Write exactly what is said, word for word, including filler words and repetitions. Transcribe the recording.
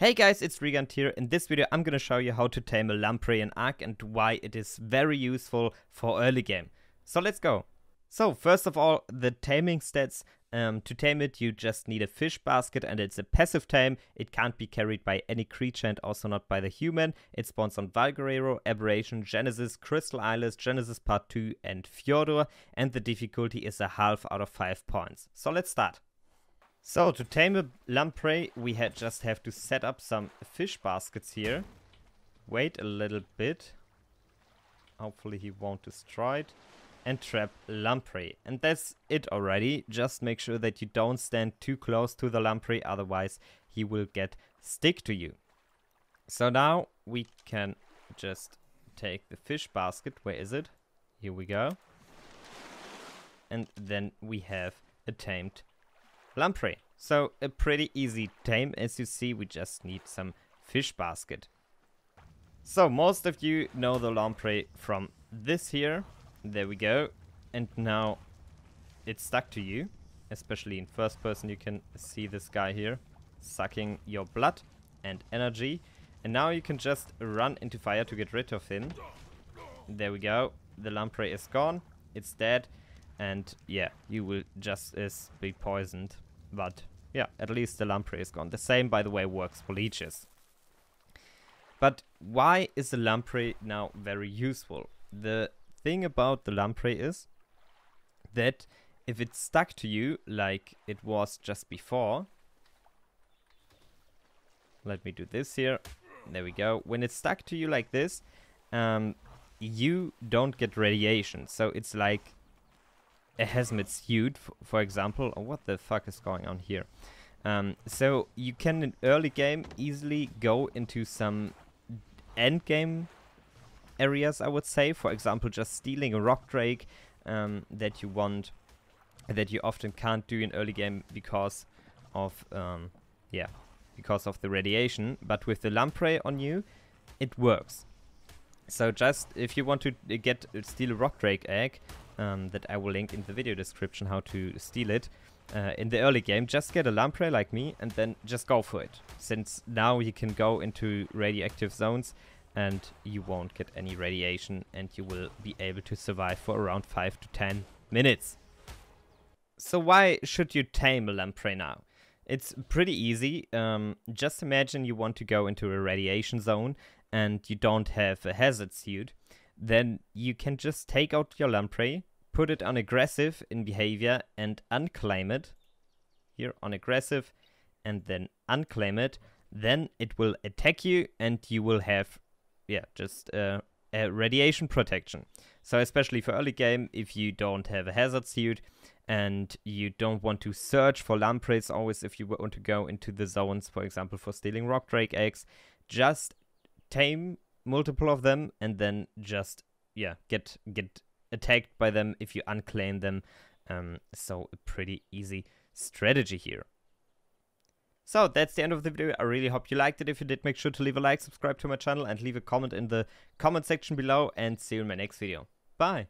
Hey guys, it's Regund here. In this video I'm gonna show you how to tame a Lamprey in Ark and why it is very useful for early game. So let's go. So first of all, the taming stats. Um, to tame it you just need a fish basket and it's a passive tame. It can't be carried by any creature and also not by the human. It spawns on Valguero, Aberration, Genesis, Crystal Isles, Genesis Part two and Fjordur, and the difficulty is a half out of five points. So let's start. So to tame a Lamprey we had just have to set up some fish baskets here. Wait a little bit. Hopefully he won't destroy it. And trap Lamprey. And that's it already. Just make sure that you don't stand too close to the Lamprey, otherwise he will get stick to you. So now we can just take the fish basket. Where is it? Here we go. And then we have a tamed Lamprey. So a pretty easy tame. As you see, we just need some fish basket. So most of you know the Lamprey from this here. There we go. And now it's stuck to you. Especially in first person you can see this guy here sucking your blood and energy. And now you can just run into fire to get rid of him. There we go. The Lamprey is gone. It's dead. And yeah, you will just as be poisoned. But yeah, at least the Lamprey is gone. The same, by the way, works for leeches. But why is the Lamprey now very useful? The thing about the Lamprey is that if it's stuck to you like it was just before, let me do this here. There we go. When it's stuck to you like this, um, you don't get radiation. So it's like a hazmat suit, for example. Oh, what the fuck is going on here? Um, so you can in early game easily go into some end game areas, I would say. For example, just stealing a Rock Drake um, that you want, that you often can't do in early game because of um, yeah, because of the radiation. But with the Lamprey on you, it works. So just if you want to get steal a Rock Drake egg. Um, that I will link in the video description how to steal it uh, in the early game. Just get a Lamprey like me and then just go for it. Since now you can go into radioactive zones and you won't get any radiation and you will be able to survive for around five to ten minutes. So why should you tame a Lamprey now? It's pretty easy. Um, just imagine you want to go into a radiation zone and you don't have a hazard suit. Then you can just take out your Lamprey, put it on aggressive in behavior and unclaim it. Here on aggressive and then unclaim it. Then it will attack you and you will have, yeah, just uh, a radiation protection. So especially for early game, if you don't have a hazard suit and you don't want to search for Lampreys always, if you want to go into the zones, for example, for stealing Rock Drake eggs, just tame multiple of them and then just yeah get get attacked by them if you unclaim them. Um, so a pretty easy strategy here. So that's the end of the video. I really hope you liked it. If you did, make sure to leave a like, subscribe to my channel and leave a comment in the comment section below, and see you in my next video. Bye.